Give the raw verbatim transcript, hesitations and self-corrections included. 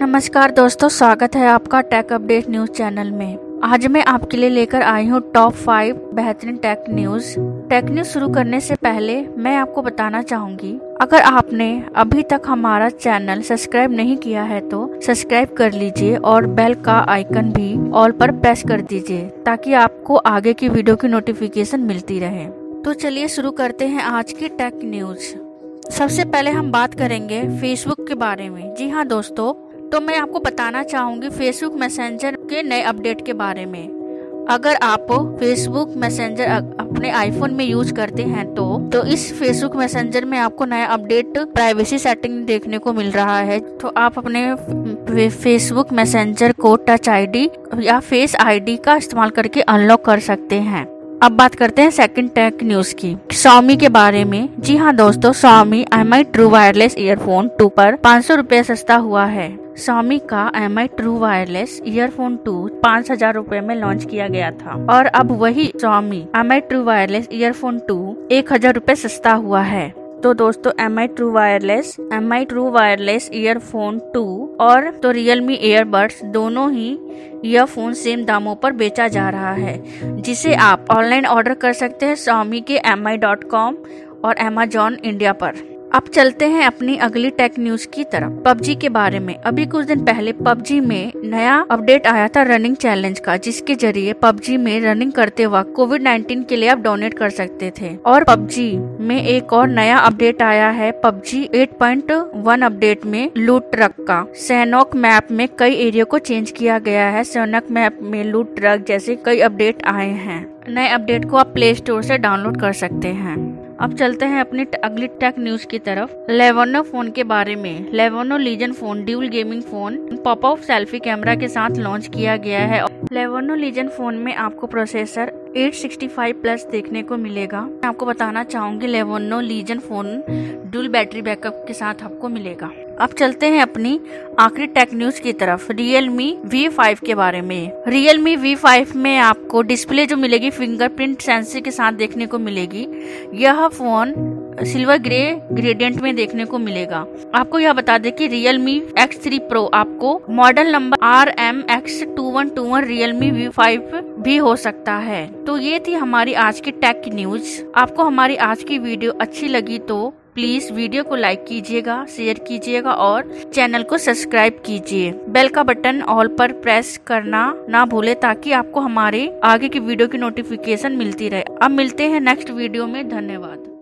नमस्कार दोस्तों, स्वागत है आपका टेक अपडेट न्यूज चैनल में। आज मैं आपके लिए लेकर आई हूँ टॉप फाइव बेहतरीन टेक न्यूज। टेक न्यूज शुरू करने से पहले मैं आपको बताना चाहूँगी, अगर आपने अभी तक हमारा चैनल सब्सक्राइब नहीं किया है तो सब्सक्राइब कर लीजिए और बेल का आइकन भी ऑल पर प्रेस कर दीजिए ताकि आपको आगे की वीडियो की नोटिफिकेशन मिलती रहे। तो चलिए शुरू करते हैं आज की टेक न्यूज। सबसे पहले हम बात करेंगे फेसबुक के बारे में। जी हाँ दोस्तों, तो मैं आपको बताना चाहूँगी फेसबुक मैसेंजर के नए अपडेट के बारे में। अगर आप फेसबुक मैसेंजर अपने आईफोन में यूज करते हैं तो तो इस फेसबुक मैसेंजर में आपको नया अपडेट प्राइवेसी सेटिंग देखने को मिल रहा है। तो आप अपने फेसबुक मैसेंजर को टच आईडी या फेस आईडी का इस्तेमाल करके अनलॉक कर सकते हैं। अब बात करते हैं सेकंड टेक न्यूज की, Xiaomi के बारे में। जी हाँ दोस्तों, Xiaomi M I true wireless earphone two पर पाँच सौ रूपए सस्ता हुआ है। Xiaomi का M I true wireless earphone two पाँच हजार रूपए में लॉन्च किया गया था और अब वही Xiaomi M I true wireless earphone two एक हजार रूपए सस्ता हुआ है। तो दोस्तों M I true wireless M I true wireless earphone two और तो Realme एयरबड्स दोनों ही ईयरफोन सेम दामों पर बेचा जा रहा है, जिसे आप ऑनलाइन ऑर्डर कर सकते हैं Xiaomi के एम आई डॉट कॉम और Amazon इंडिया पर। अब चलते हैं अपनी अगली टेक न्यूज की तरफ, पबजी के बारे में। अभी कुछ दिन पहले पबजी में नया अपडेट आया था रनिंग चैलेंज का, जिसके जरिए पबजी में रनिंग करते वक्त कोविड नाइन्टीन के लिए आप डोनेट कर सकते थे। और पबजी में एक और नया अपडेट आया है, PUBG eight point one update में लूट ट्रक का। सैनोक मैप में कई एरिया को चेंज किया गया है। सैनोक मैप में लूट ट्रक जैसे कई अपडेट आए हैं। नए अपडेट को आप प्ले स्टोर से डाउनलोड कर सकते हैं। अब चलते हैं अपनी अगली टेक न्यूज की तरफ, Lenovo फोन के बारे में। Lenovo Legion phone dual gaming phone popup selfie camera के साथ लॉन्च किया गया है। Lenovo लीजन फोन में आपको processor eight sixty five plus देखने को मिलेगा। मैं आपको बताना चाहूंगी Lenovo Legion phone dual battery backup के साथ आपको मिलेगा। अब चलते हैं अपनी आखिरी टेक न्यूज की तरफ, Realme वी फाइव के बारे में। Realme वी फाइव में आपको डिस्प्ले जो मिलेगी फिंगरप्रिंट सेंसर के साथ देखने को मिलेगी। यह फोन सिल्वर ग्रे ग्रेडियंट में देखने को मिलेगा। आपको यह बता दें कि Realme एक्स थ्री Pro आपको model number R M X two one two one Realme V five भी हो सकता है। तो ये थी हमारी आज की टेक न्यूज। आपको हमारी आज की वीडियो अच्छी लगी तो प्लीज वीडियो को लाइक कीजिएगा, शेयर कीजिएगा और चैनल को सब्सक्राइब कीजिए। बेल का बटन ऑल पर प्रेस करना ना भूले ताकि आपको हमारे आगे की वीडियो की नोटिफिकेशन मिलती रहे। अब मिलते हैं नेक्स्ट वीडियो में। धन्यवाद।